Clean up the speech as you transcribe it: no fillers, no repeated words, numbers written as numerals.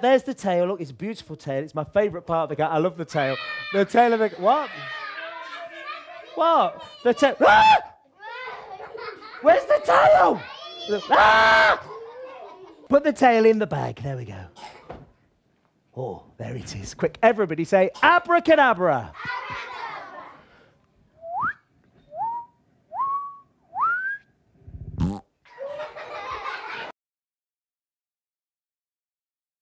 There's the tail. Look, it's a beautiful tail. It's my favourite part of the cat. I love the tail. The tail of the... What? What? The tail... Ah! Where's the tail? Ah! Put the tail in the bag. There we go. Oh, there it is. Quick, everybody say abracadabra. Abracadabra.